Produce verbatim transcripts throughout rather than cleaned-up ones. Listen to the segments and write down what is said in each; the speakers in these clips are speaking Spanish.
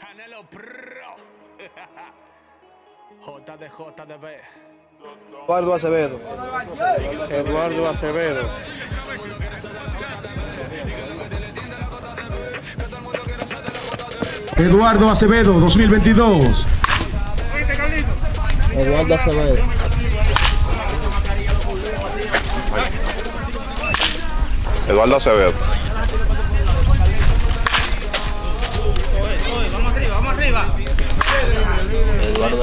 Canelo Pro. J D J D B. Eduardo Acevedo. Eduardo Acevedo. Eduardo Acevedo dos mil veintidós. Eduardo Acevedo. Eduardo Acevedo. Vamos arriba, vamos arriba. Eduardo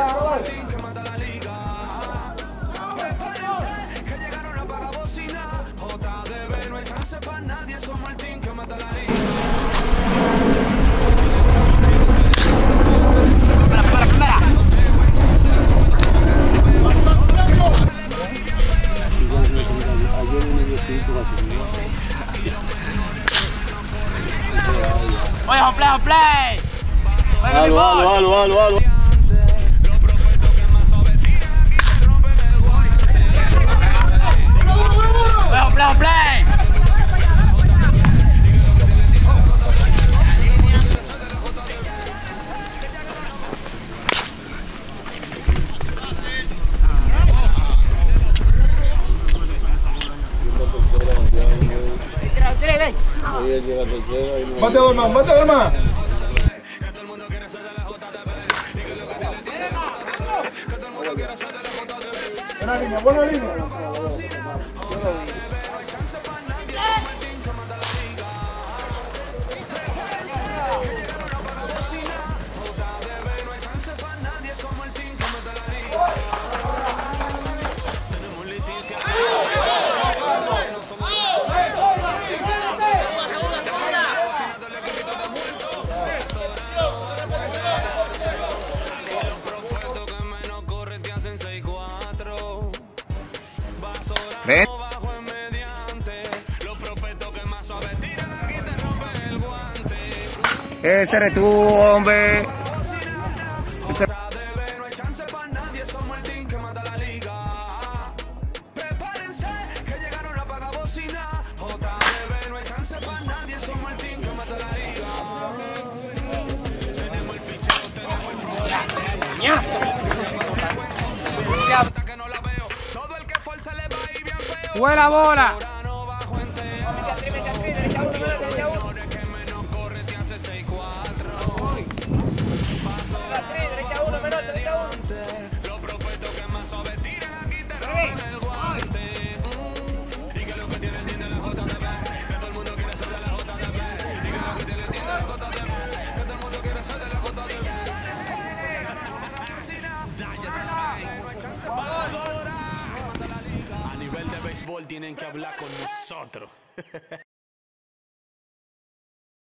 Que mata la liga. Prepárense, que llegaron a para bocina. J D B, no hay chance para nadie. Somos el team que mata la liga. Oye, play, play. Algo, algo, algo, algo. Mate Orma, mate Orma. Buena línea, buena línea. ¿Eh? Ese eres tú, hombre. Ese... ¡Buena bola! Tienen que hablar con nosotros.